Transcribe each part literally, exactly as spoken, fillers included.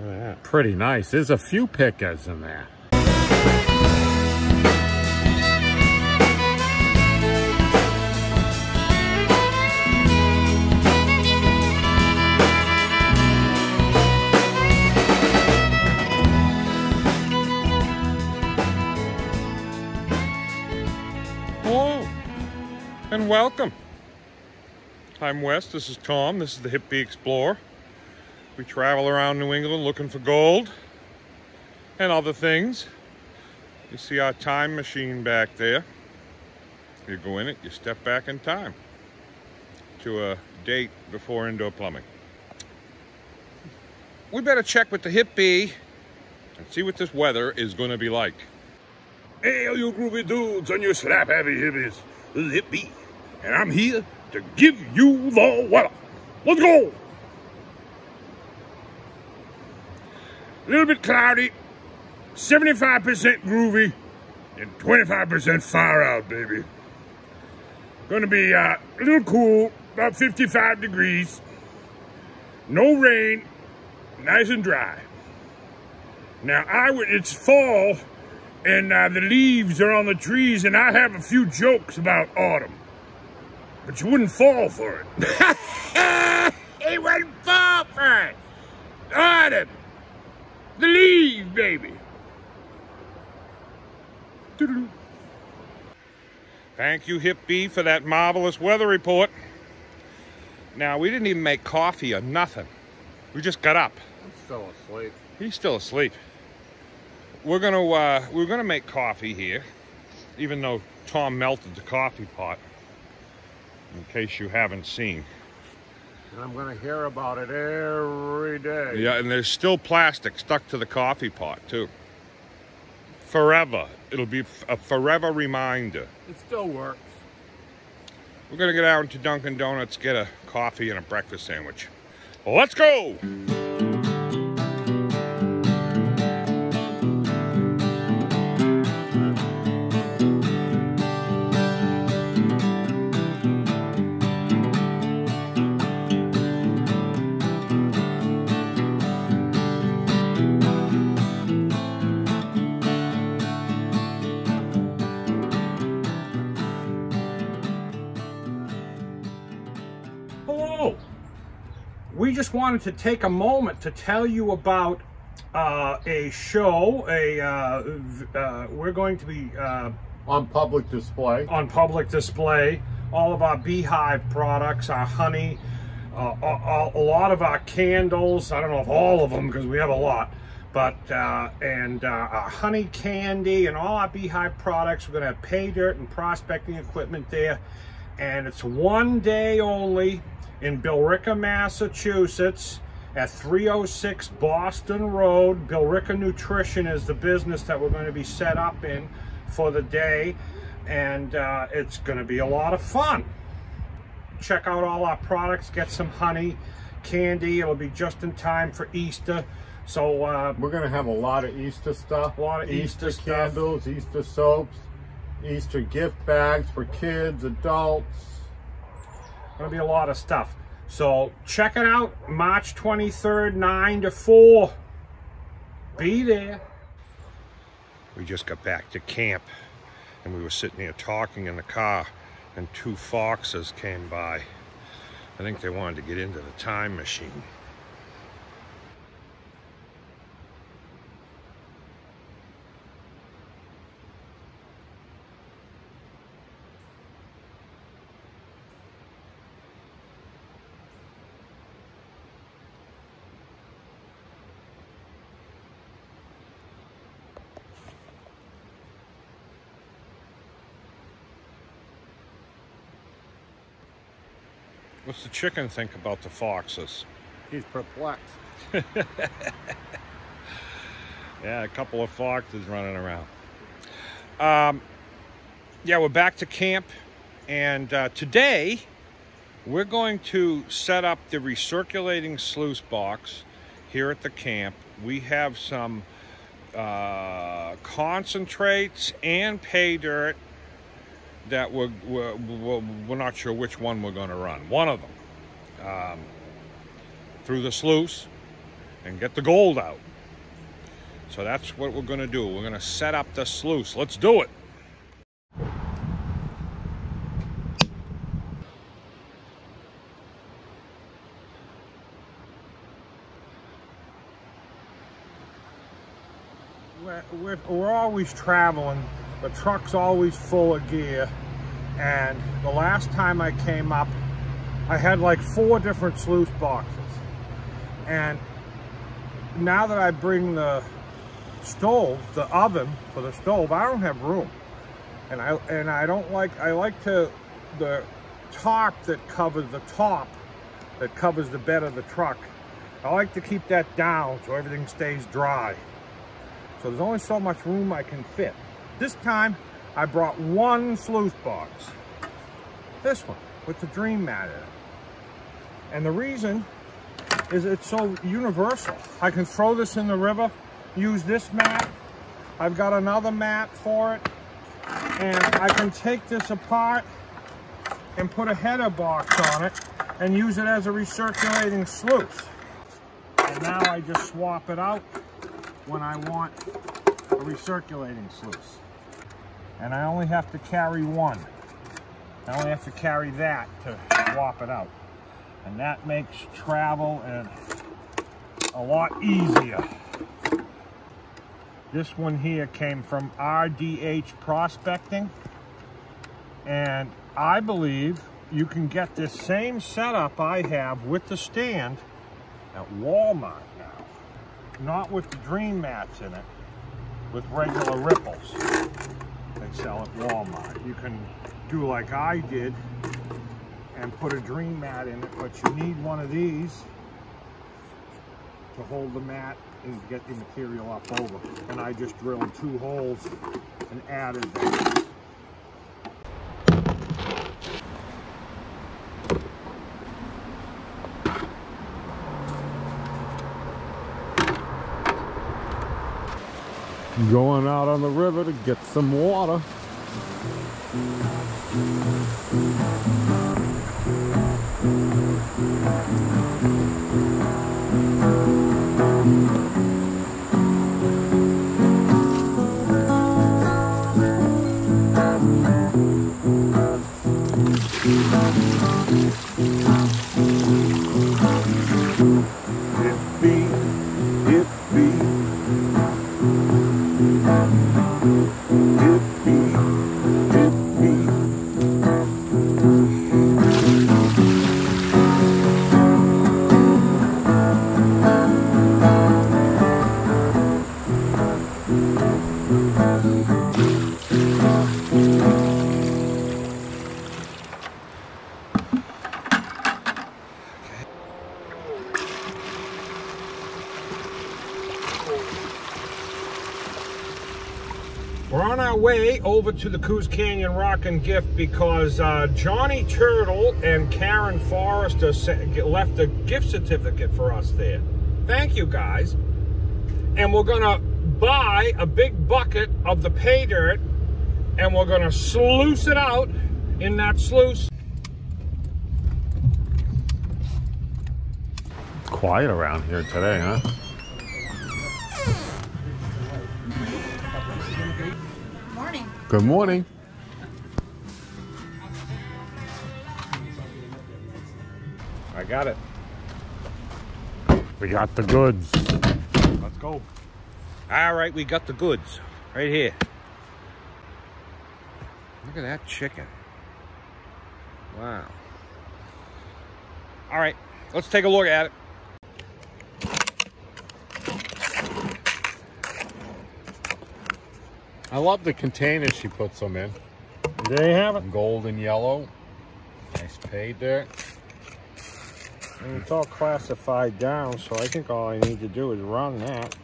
Look at that. Pretty nice. There's a few pickers in there. And welcome. I'm Wes, this is Tom, this is the Hip Bee Explorer. We travel around New England looking for gold and other things. You see our time machine back there. You go in it, you step back in time to a date before indoor plumbing. We better check with the Hip Bee and see what this weather is going to be like. Hey, all you groovy dudes and you slap-heavy hippies. This is Hip Bee, and I'm here to give you the weather. Let's go! A little bit cloudy, seventy-five percent groovy, and twenty-five percent far out, baby. Gonna be uh, a little cool, about fifty-five degrees. No rain, nice and dry. Now, I would, it's fall, and uh, the leaves are on the trees, and I have a few jokes about autumn. But you wouldn't fall for it. He wouldn't fall for it. Autumn. The leaves, baby. Doodaloo. Thank you, Hip Bee, for that marvelous weather report. Now, we didn't even make coffee or nothing. We just got up. I'm still asleep. He's still asleep. We're gonna uh, we're gonna make coffee here, even though Tom melted the coffee pot. In case you haven't seen. And I'm gonna hear about it every day. Yeah, and there's still plastic stuck to the coffee pot too. Forever, it'll be a forever reminder. It still works. We're gonna get out to Dunkin' Donuts, get a coffee and a breakfast sandwich. Let's go. We just wanted to take a moment to tell you about uh, a show. A uh, uh, we're going to be uh, on public display. On public display, all of our beehive products, our honey, uh, a, a lot of our candles. I don't know if all of them because we have a lot, but uh, and uh, our honey candy and all our beehive products. We're going to have pay dirt and prospecting equipment there, and it's one day only. In Billerica, Massachusetts, at three oh six Boston Road. Billerica Nutrition is the business that we're going to be set up in for the day, and uh, it's going to be a lot of fun. Check out all our products, get some honey, candy. It'll be just in time for Easter. So uh, we're going to have a lot of Easter stuff. A lot of Easter, Easter candles, stuff. Easter soaps, Easter gift bags for kids, adults. Gonna be a lot of stuff, so check it out. March twenty-third, nine to four. Be there. We just got back to camp and we were sitting here talking in the car, and two foxes came by. I think they wanted to get into the time machine. What's the chicken think about the foxes? He's perplexed. Yeah, a couple of foxes running around. Um, yeah, we're back to camp, and uh, today we're going to set up the recirculating sluice box here at the camp. We have some uh, concentrates and pay dirt that we're, we're, we're not sure which one we're going to run. One of them um, through the sluice, and get the gold out. So that's what we're gonna do. We're gonna set up the sluice. Let's do it. We're, we're always traveling. The truck's always full of gear. And the last time I came up, I had like four different sluice boxes. And now that I bring the stove, the oven for the stove, I don't have room. And I and I don't like, I like to, the tarp that covers the top, that covers the bed of the truck, I like to keep that down so everything stays dry. So there's only so much room I can fit. This time, I brought one sluice box. This one, with the dream mat in it. And the reason is it's so universal. I can throw this in the river, use this mat. I've got another mat for it. And I can take this apart and put a header box on it and use it as a recirculating sluice. And now I just swap it out when I want a recirculating sluice. And I only have to carry one. I only have to carry that to swap it out. And that makes travel and a lot easier. This one here came from R D H Prospecting. And I believe you can get this same setup I have with the stand at Walmart now. Not with the dream mats in it, with regular ripples they sell at Walmart. You can do like I did and put a dream mat in it, but you need one of these to hold the mat and get the material up over. And I just drilled two holes and added them. Going out on the river to get some water. We're on our way over to the Coos Canyon Rockin' Gift because uh, Johnny Turtle and Karen Forrester left a gift certificate for us there. Thank you guys. And we're gonna buy a big bucket of the pay dirt and we're gonna sluice it out in that sluice. It's quiet around here today, huh? Good morning. I got it. We got the goods. Let's go. All right, we got the goods right here. Look at that chicken. Wow. All right, let's take a look at it. I love the containers she puts them in. There you have it. Gold and yellow. Nice pay dirt. And it's all classified down, so I think all I need to do is run that.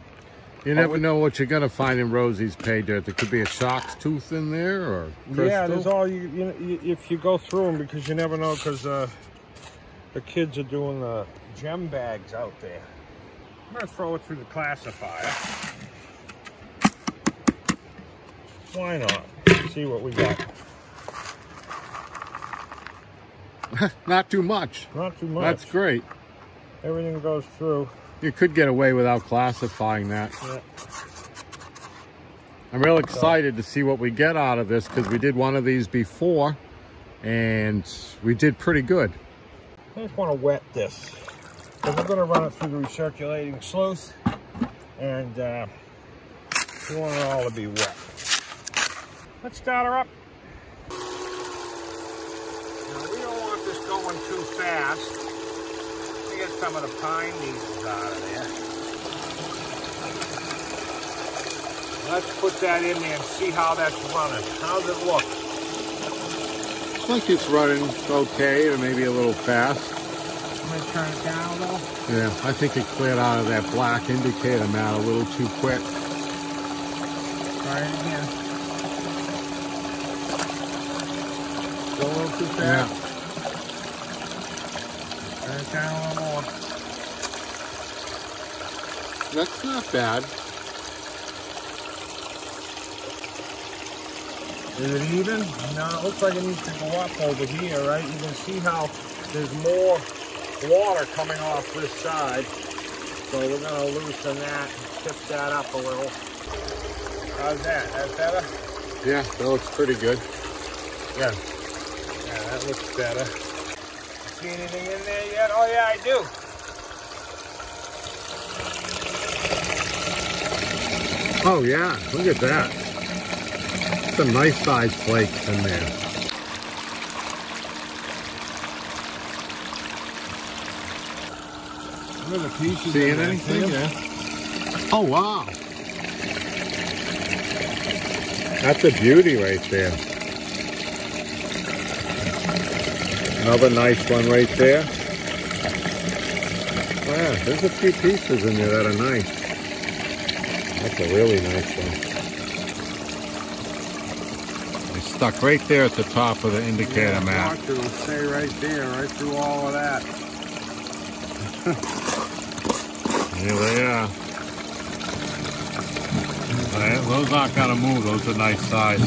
You never oh, know what you're going to find in Rosie's pay dirt. There could be a shark's tooth in there or crystal. Yeah, there's all you, you, you, if you go through them, because you never know, because uh, the kids are doing the gem bags out there. I'm going to throw it through the classifier. Why not? Let's see what we got. Not too much. Not too much. That's great. Everything goes through. you could get away without classifying that. Yeah. I'm real excited so. to see what we get out of this, because we did one of these before and we did pretty good. I just want to wet this. So we're going to run it through the recirculating sluice, and uh, we want it all to be wet. Let's start her up. Now, we don't want this going too fast. We get some of the pine needles out of there. Let's put that in there and see how that's running. How's it look? Looks like it's running okay, or maybe a little fast. I'm gonna turn it down a little. Yeah, I think it cleared out of that black indicator mat a little too quick. Try it again. Go a little too fast. Yeah. Turn it down a little more. That's not bad. Is it even? No, it looks like it needs to go up over here, right? You can see how there's more water coming off this side, so we're going to loosen that and tip that up a little. How's that? That better? Yeah, that looks pretty good. Yeah, yeah, that looks better. See anything in there yet? Oh yeah, I do. Oh yeah, look at that. Some nice sized flakes in there. The pieces seeing anything? Yeah. Oh wow! That's a beauty right there. Another nice one right there. Wow, there's a few pieces in there that are nice. That's a really nice one. It's stuck right there at the top of the indicator yeah, map. It'll stay right there, right through all of that. Here they are. Right, those aren't gonna move. Those are nice size.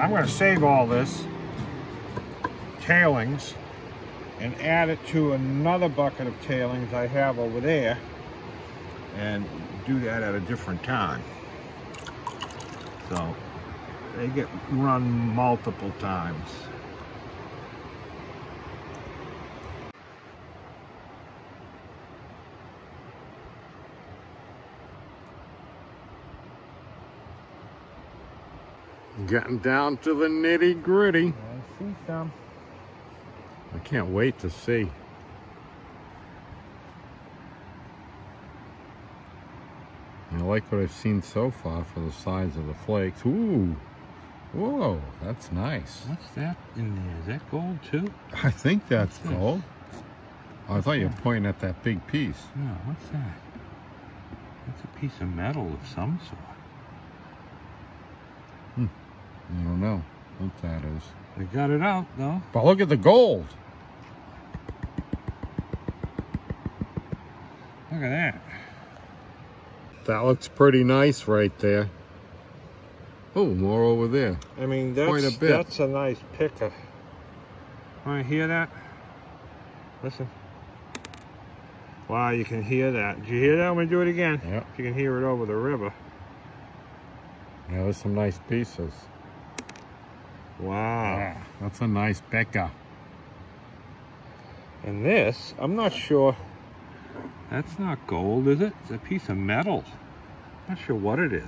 I'm going to save all this tailings and add it to another bucket of tailings I have over there, and do that at a different time. So they get run multiple times. Getting down to the nitty gritty. I see some. I can't wait to see. I like what I've seen so far for the size of the flakes. Ooh, whoa, that's nice. What's that in there? Is that gold too? I think that's what's gold. This? I what's thought that? You were pointing at that big piece. No, what's that? That's a piece of metal of some sort. Hmm. I don't know what that is. They got it out, though. But look at the gold. Look at that. That looks pretty nice right there. Oh, more over there. I mean, that's, quite a bit. That's a nice picker. Want to hear that? Listen. Wow, you can hear that. Did you hear that? I'm going to do it again. Yep. You can hear it over the river. Yeah, there's some nice pieces. Wow. Yeah, that's a nice Becca. And this, I'm not sure. That's not gold, is it? It's a piece of metal. Not sure what it is.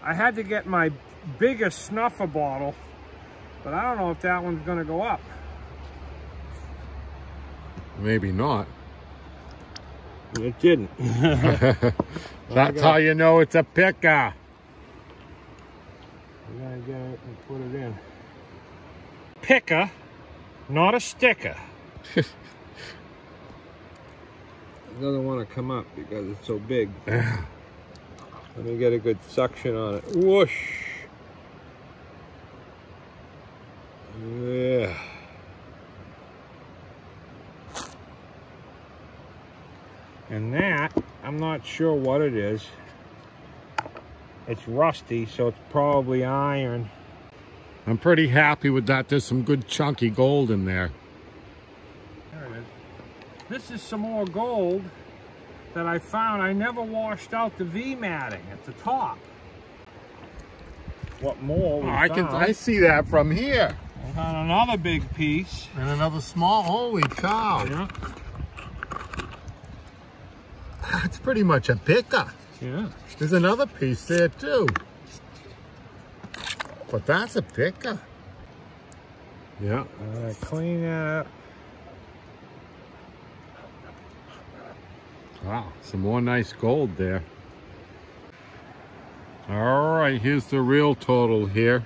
I had to get my biggest snuffer bottle But I don't know if that one's going to go up. Maybe not. It didn't. That's how you know it's a picker. You gotta get it and put it in. Picker, not a sticker. It doesn't want to come up because it's so big. Let me get a good suction on it. Whoosh. Yeah. And that, I'm not sure what it is. It's rusty, so it's probably iron. I'm pretty happy with that. There's some good chunky gold in there. There it is. This is some more gold that I found. I never washed out the V matting at the top. What more? Oh, I can. I see that from here. I found another big piece and another small. Holy cow! Yeah. That's pretty much a picker. Yeah. There's another piece there too. But that's a picker. Yeah. Uh, clean that up. Wow, some more nice gold there. All right, here's the real total here.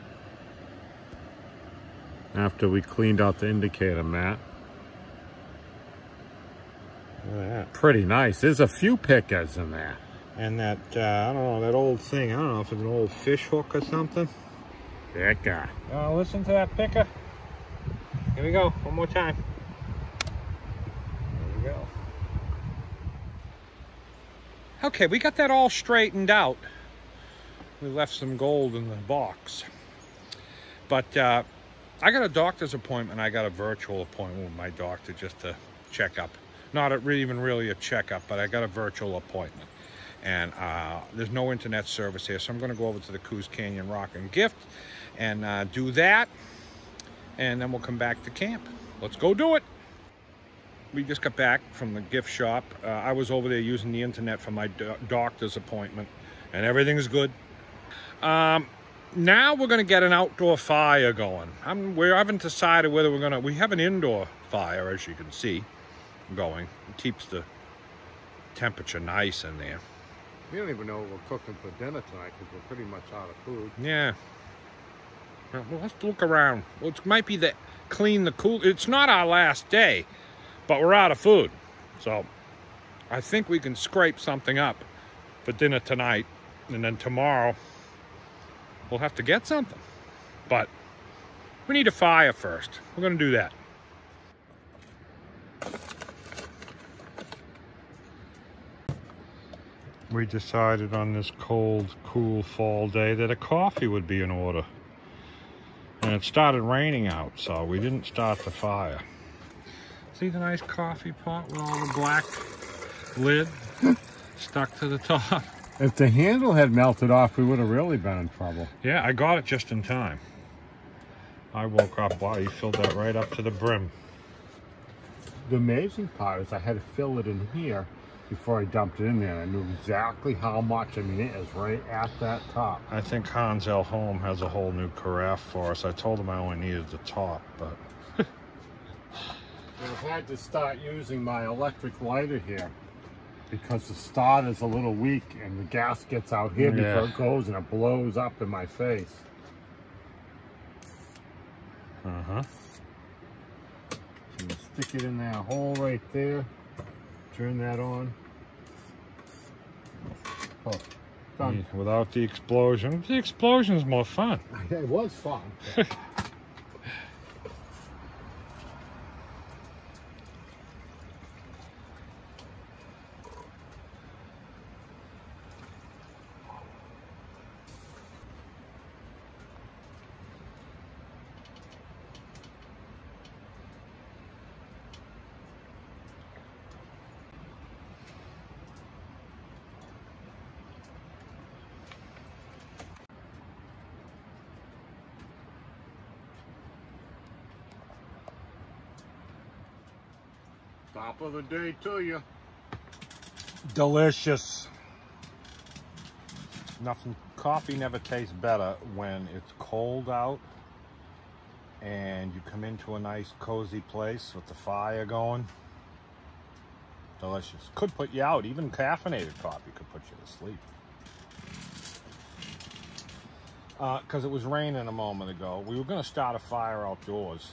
After we cleaned out the indicator mat. Look at that. Pretty nice. There's a few pickers in there. And that, uh, I don't know, that old thing. I don't know if it's an old fish hook or something. Picker. Uh, listen to that picker. Here we go. One more time. There we go. Okay, we got that all straightened out. We left some gold in the box. But uh, I got a doctor's appointment. I got a virtual appointment with my doctor just to check up. Not a, even really a checkup, but I got a virtual appointment. And uh, there's no internet service here, so I'm going to go over to the Coos Canyon Rockin' Gift and uh, do that. And then we'll come back to camp. Let's go do it. We just got back from the gift shop. Uh, I was over there using the internet for my do doctor's appointment, and everything's good. Um, now we're going to get an outdoor fire going. I'm, we haven't decided whether we're going to... We have an indoor fire, as you can see, going. It keeps the temperature nice in there. We don't even know what we're cooking for dinner tonight because we're pretty much out of food. Yeah. Well, let's look around. Well, it might be that clean the cool... It's not our last day, but we're out of food. So I think we can scrape something up for dinner tonight. And then tomorrow we'll have to get something. But we need a fire first. We're going to do that. We decided on this cold, cool fall day that a coffee would be in order. And it started raining out, so we didn't start the fire. See the nice coffee pot with all the black lid stuck to the top? If the handle had melted off, we would have really been in trouble. Yeah, I got it just in time. I woke up, wow, you filled that right up to the brim. The amazing part is I had to fill it in here before I dumped it in there. I knew exactly how much. I mean, it is right at that top. I think Hans L. Holm has a whole new carafe for us. I told him I only needed the top, but... I had to start using my electric lighter here because the start is a little weak and the gas gets out here yeah. before it goes and it blows up in my face. Uh-huh. Stick it in that hole right there. Turn that on. Oh, done. Without the explosion. The explosion's more fun. It was fun. Top of the day to you. Delicious. Nothing. Coffee never tastes better when it's cold out and you come into a nice cozy place with the fire going. Delicious. Could put you out. Even caffeinated coffee could put you to sleep. Because uh, it was raining a moment ago. We were going to start a fire outdoors.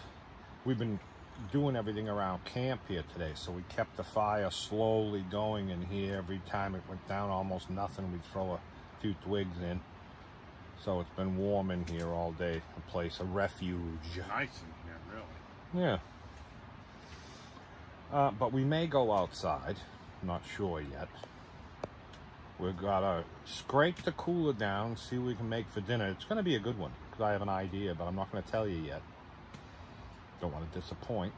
We've been doing everything around camp here today, so we kept the fire slowly going in here. Every time it went down almost nothing, we'd throw a few twigs in. So it's been warm in here all day. A place, a refuge. Nice in here, really. Yeah. Uh, but we may go outside. Not sure yet. We've got to scrape the cooler down, see what we can make for dinner. It's going to be a good one, because I have an idea, but I'm not going to tell you yet. Don't want to disappoint.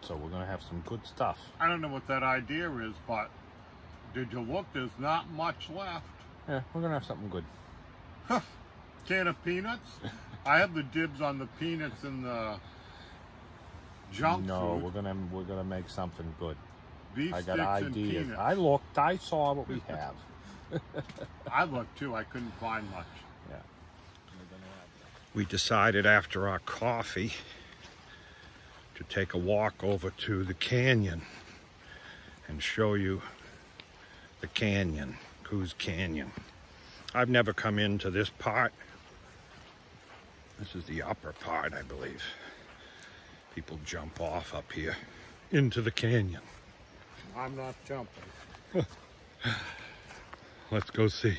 So we're going to have some good stuff. I don't know what that idea is, but did you look? There's not much left. Yeah, we're going to have something good. Can of peanuts? I have the dibs on the peanuts and the junk no, food. we're gonna we're gonna make something good. Beef I got ideas. I looked. I saw what we have. I looked too. I couldn't find much. Yeah. We decided after our coffee to take a walk over to the canyon and show you the canyon, Coos Canyon. I've never come into this part. This is the upper part, I believe. People jump off up here into the canyon. I'm not jumping. Let's go see.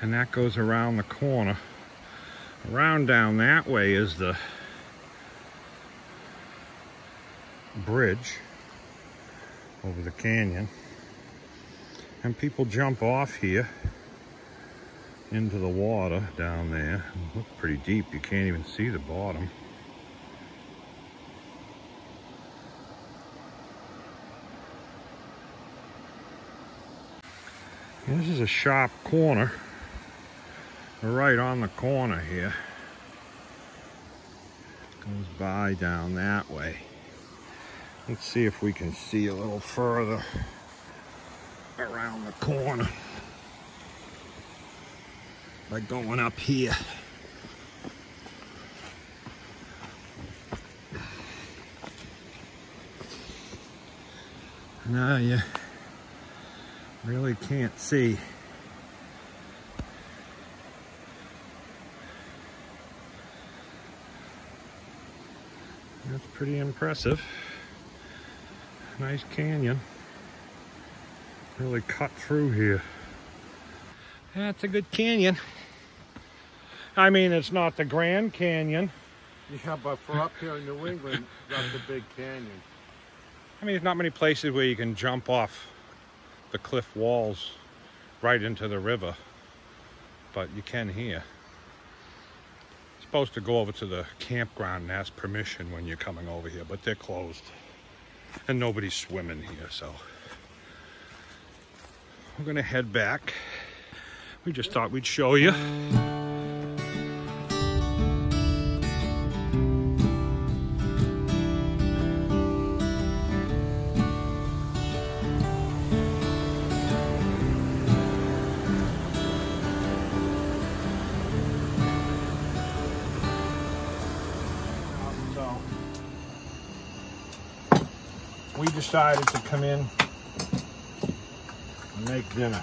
And that goes around the corner. Around down that way is the bridge over the canyon. And people jump off here into the water down there. It looks pretty deep. You can't even see the bottom. This is a sharp corner. We're right on the corner here. Goes by down that way. Let's see if we can see a little further around the corner by going up here. Now you really can't see. That's pretty impressive. Nice canyon. Really cut through here. That's a good canyon. I mean, it's not the Grand Canyon. Yeah, but for up here in New England, that's a big canyon. I mean, there's not many places where you can jump off the cliff walls right into the river, but you can here. You're supposed to go over to the campground and ask permission when you're coming over here, but they're closed and nobody's swimming here, so we're gonna head back. We just thought we'd show you. Decided to come in and make dinner.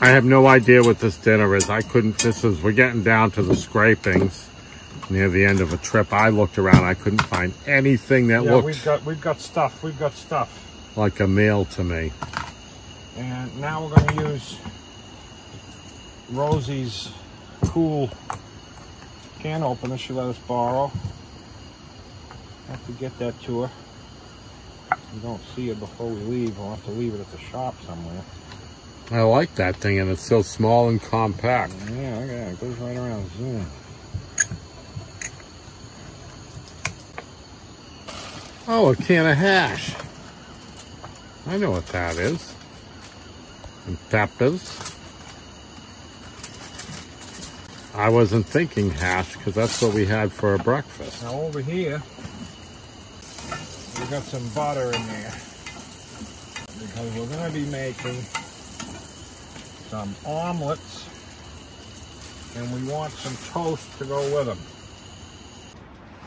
I have no idea what this dinner is. I couldn't, this is, we're getting down to the scrapings near the end of a trip. I looked around, I couldn't find anything that yeah, looked. We've got, we've got stuff, we've got stuff. Like a meal to me. And now we're gonna use Rosie's cool can opener she let us borrow have to get that to her. If you don't see it before we leave, we'll have to leave it at the shop somewhere. I like that thing, and it's so small and compact. Yeah, look at that. It goes right around. Zoom. Oh, a can of hash. I know what that is. And peppers. I wasn't thinking hash, because that's what we had for our breakfast. Now over here, we got some butter in there, because we're going to be making some omelets, and we want some toast to go with them.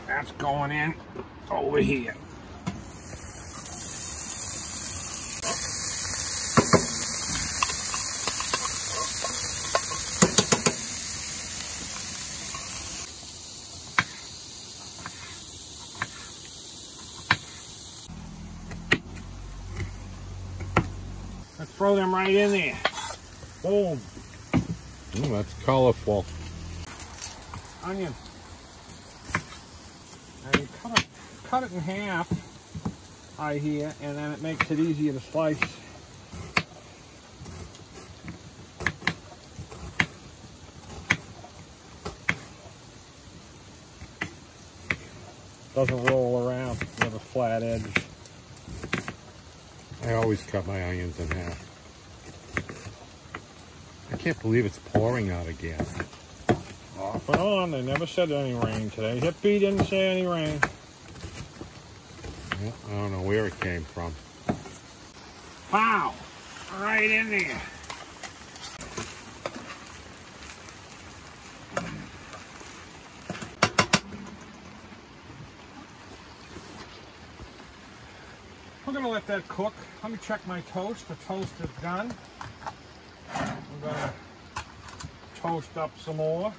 That's going in over here. Let's throw them right in there. Boom. Ooh, that's colorful. Onion. Now you cut it, cut it in half right here, and then it makes it easier to slice. Doesn't roll around with a flat edge. I always cut my onions in half. I can't believe it's pouring out again. Off and on, they never said any rain today. Hip Bee didn't say any rain. Well, I don't know where it came from. Wow! Right in there. We're gonna let that cook. Let me check my toast. The toast is done. We're gonna toast up some more.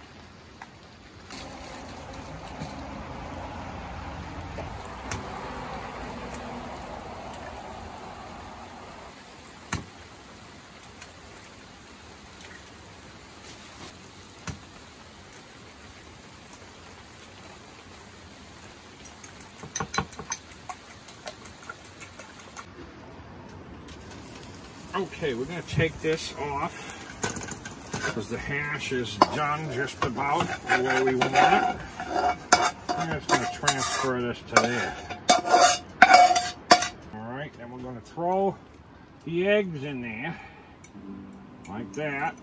Okay, we're going to take this off, because the hash is done just about the way we want it. I'm just going to transfer this to there. Alright, then we're going to throw the eggs in there, like that.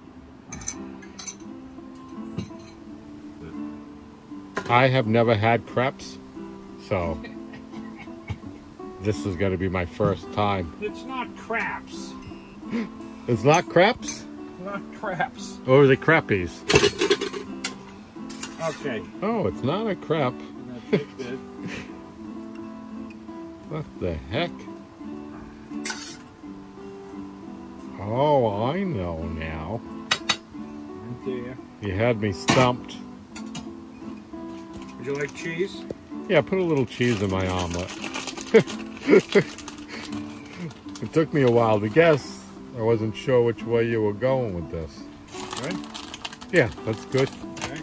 I have never had preps, so this is going to be my first time. It's not craps. It's not craps? Not craps. Or the crappies. Okay. Oh, it's not a crap. What the heck? Oh, I know now. Right there. You had me stumped. Would you like cheese? Yeah, put a little cheese in my omelet. It took me a while to guess. I wasn't sure which way you were going with this. Good? Yeah, that's good. Okay.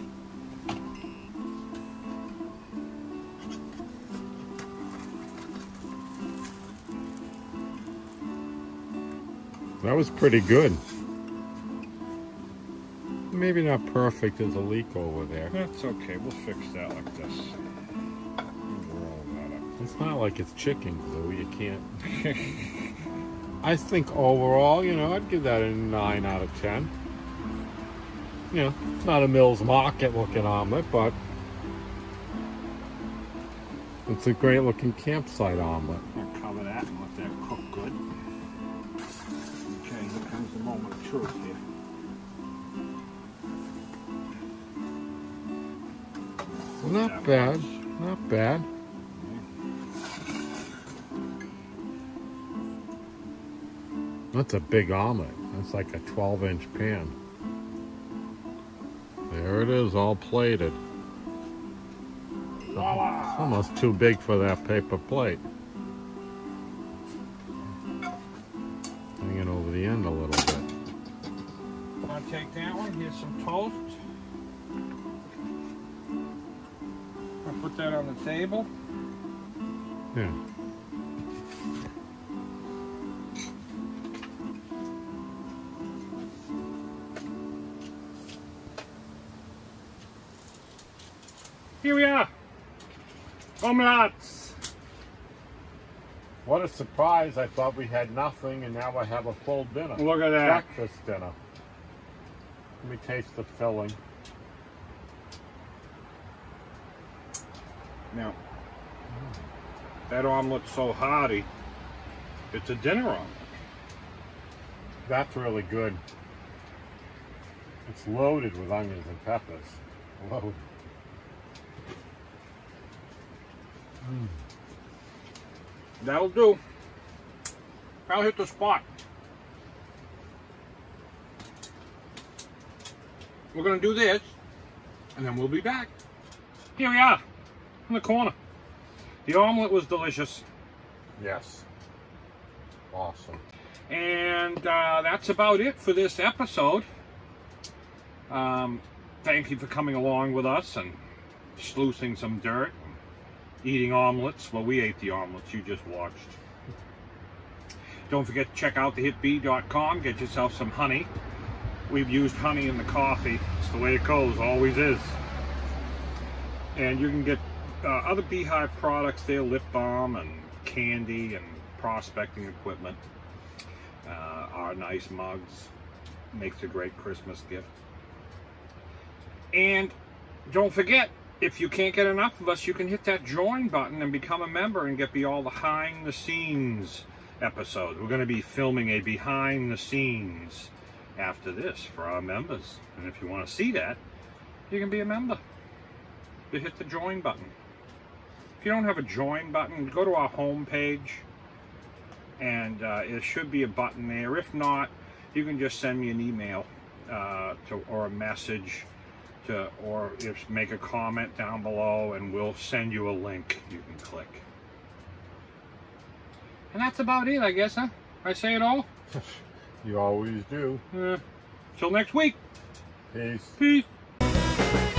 That was pretty good. Maybe not perfect, there's a leak over there. That's okay, we'll fix that like this. It's not like it's chicken glue, you can't. I think overall, you know, I'd give that a nine out of ten. You know, it's not a Mills Market looking omelet, but it's a great looking campsite omelet. I'll cover that and let that cook good. Okay, here comes the moment of truth here. Well, not bad, not bad. That's a big omelet. That's like a twelve inch pan. There it is, all plated. It's almost too big for that paper plate. Hang it over the end a little bit. I'm gonna take that one, here's some toast. I'm gonna put that on the table. Yeah. Here we are, omelets. What a surprise. I thought we had nothing and now I have a full dinner. Look at that. Breakfast dinner. Let me taste the filling. Now, that omelet's so hearty, it's a dinner omelet. That's really good. It's loaded with onions and peppers. Loaded. Mm. That'll do. I'll hit the spot. We're gonna do this, and then we'll be back. Here we are, in the corner. The omelet was delicious. Yes. Awesome. And uh, that's about it for this episode. Um, thank you for coming along with us and sluicing some dirt. Eating omelets. Well, we ate the omelets you just watched. Don't forget to check out the hit bee dot com. Get yourself some honey. We've used honey in the coffee. It's the way it goes. Always is. And you can get uh, other beehive products there. Lip balm and candy and prospecting equipment. Uh, our nice mugs. Makes a great Christmas gift. And don't forget, if you can't get enough of us, you can hit that join button and become a member and get all the behind the scenes episodes. We're going to be filming a behind the scenes after this for our members. And if you want to see that, you can be a member. You hit the join button. If you don't have a join button, go to our homepage and uh, there should be a button there. If not, you can just send me an email uh, to, or a message. To, or if make a comment down below and we'll send you a link you can click. And that's about it, I guess, huh? I say it all? You always do. Uh, till next week. Peace. Peace.